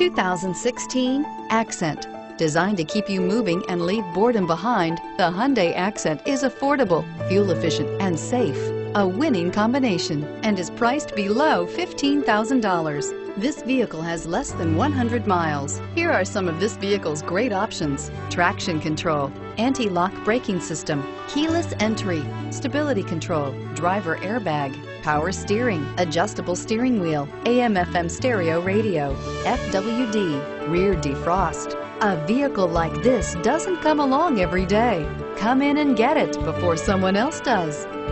2016 Accent. Designed to keep you moving and leave boredom behind, the Hyundai Accent is affordable, fuel-efficient, and safe. A winning combination, and is priced below $15,000. This vehicle has less than 100 miles. Here are some of this vehicle's great options: traction control, anti-lock braking system, keyless entry, stability control, driver airbag, power steering, adjustable steering wheel, AM/FM stereo radio, FWD, rear defrost. A vehicle like this doesn't come along every day. Come in and get it before someone else does.